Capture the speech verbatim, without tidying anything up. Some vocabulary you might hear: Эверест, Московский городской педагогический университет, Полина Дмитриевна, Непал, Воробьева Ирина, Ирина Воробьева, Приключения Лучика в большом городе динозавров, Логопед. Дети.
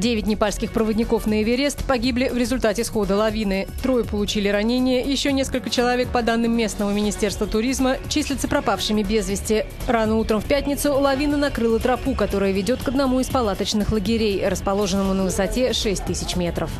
Девять непальских проводников на Эверест погибли в результате схода лавины. Трое получили ранения, еще несколько человек, по данным местного министерства туризма, числятся пропавшими без вести. Рано утром в пятницу лавина накрыла тропу, которая ведет к одному из палаточных лагерей, расположенному на высоте шесть тысяч метров.